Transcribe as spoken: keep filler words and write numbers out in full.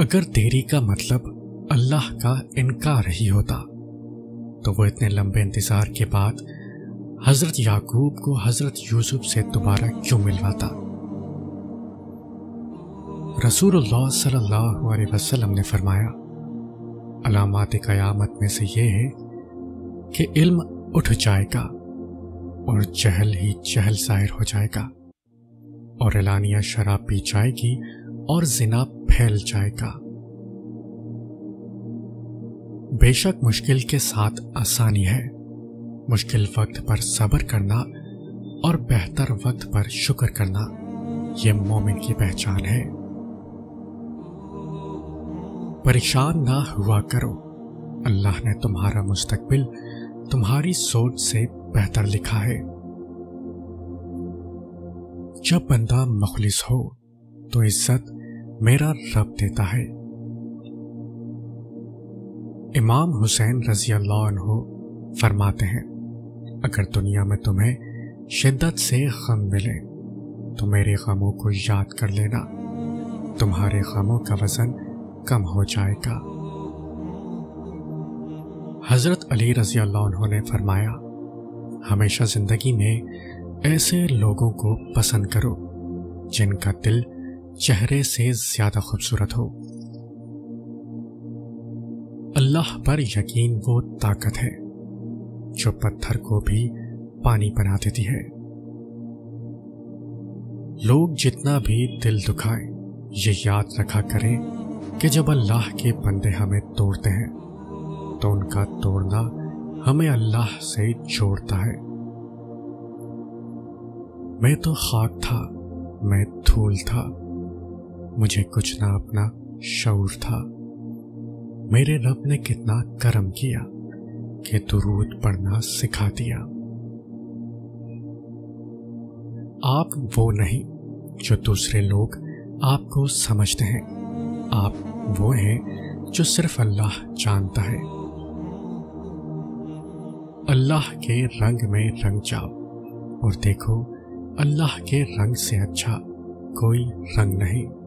अगर देरी का मतलब अल्लाह का इनकार ही होता तो वो इतने लंबे इंतज़ार के बाद हज़रत याकूब को हज़रत यूसुफ से दोबारा क्यों मिलवाता। रसूलुल्लाह सल्लल्लाहु अलैहि वसल्लम ने फरमाया, अलामात क़यामत में से ये है कि इल्म उठ जाएगा और चहल ही चहल ज़ाहिर हो जाएगा और एलानिया शराब पी जाएगी और जिना फैल जाएगा। बेशक मुश्किल के साथ आसानी है, मुश्किल वक्त पर सब्र करना और बेहतर वक्त पर शुक्र करना यह मोमिन की पहचान है। परेशान ना हुआ करो, अल्लाह ने तुम्हारा मुस्तकबिल तुम्हारी सोच से बेहतर लिखा है। जब बंदा मुखलिस हो तो इज्जत मेरा रब देता है। इमाम हुसैन रजी अल्लाह अन्हु फरमाते हैं, अगर दुनिया में तुम्हें शिद्दत से गम मिले तो मेरे गमों को याद कर लेना, तुम्हारे गमों का वजन कम हो जाएगा। हज़रत अली रजी अल्लाह अन्हु ने फरमाया, हमेशा जिंदगी में ऐसे लोगों को पसंद करो जिनका दिल चेहरे से ज्यादा खूबसूरत हो। अल्लाह पर यकीन वो ताकत है जो पत्थर को भी पानी बना देती है। लोग जितना भी दिल दुखाए ये याद रखा करें कि जब अल्लाह के बंदे हमें तोड़ते हैं तो उनका तोड़ना हमें अल्लाह से जोड़ता है। मैं तो खाक था, मैं धूल था, मुझे कुछ ना अपना शऊर था, मेरे रब ने कितना करम किया कि दुरूद पढ़ना सिखा दिया। आप वो नहीं जो दूसरे लोग आपको समझते हैं, आप वो हैं जो सिर्फ अल्लाह जानता है। अल्लाह के रंग में रंग जाओ और देखो अल्लाह के रंग से अच्छा कोई रंग नहीं।